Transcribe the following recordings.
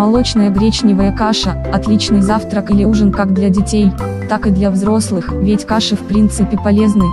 Молочная гречневая каша – отличный завтрак или ужин как для детей, так и для взрослых, ведь каши в принципе полезны,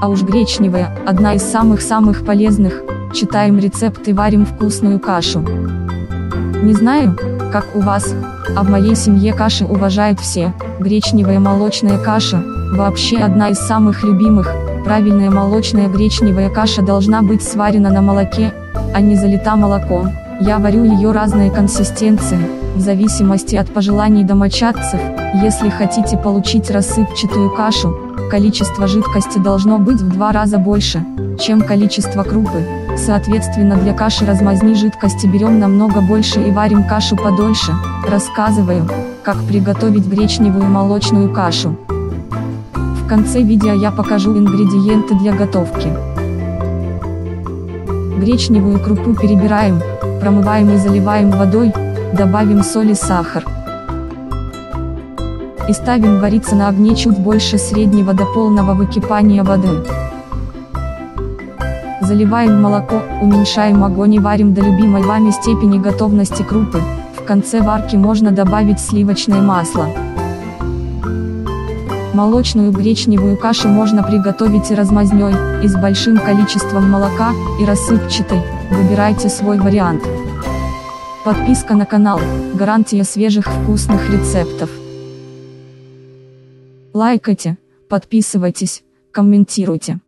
а уж гречневая – одна из самых-самых полезных. Читаем рецепт и варим вкусную кашу. Не знаю, как у вас, а в моей семье каши уважают все. Гречневая молочная каша – вообще одна из самых любимых. Правильная молочная гречневая каша должна быть сварена на молоке, а не залита молоком. Я варю ее разные консистенции, в зависимости от пожеланий домочадцев. Если хотите получить рассыпчатую кашу, количество жидкости должно быть в 2 раза больше, чем количество крупы. Соответственно, для каши размазни жидкости берем намного больше и варим кашу подольше. Рассказываю, как приготовить гречневую молочную кашу. В конце видео я покажу ингредиенты для готовки. Гречневую крупу перебираем, промываем и заливаем водой, добавим соль и сахар. И ставим вариться на огне чуть больше среднего до полного выкипания воды. Заливаем молоко, уменьшаем огонь и варим до любимой вами степени готовности крупы. В конце варки можно добавить сливочное масло. Молочную гречневую кашу можно приготовить и размазнёй, и с большим количеством молока, и рассыпчатой. Выбирайте свой вариант. Подписка на канал – гарантия свежих вкусных рецептов. Лайкайте, подписывайтесь, комментируйте.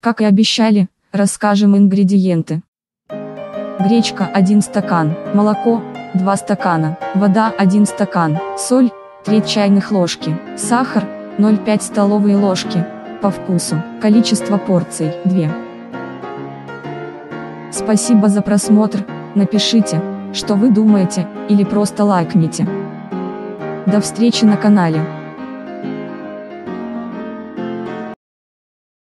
Как и обещали, расскажем ингредиенты. Гречка 1 стакан, молоко 2 стакана, вода 1 стакан, соль 3 чайных ложки, сахар 0,5 столовые ложки, по вкусу. Количество порций 2. Спасибо за просмотр, напишите, что вы думаете, или просто лайкните. До встречи на канале.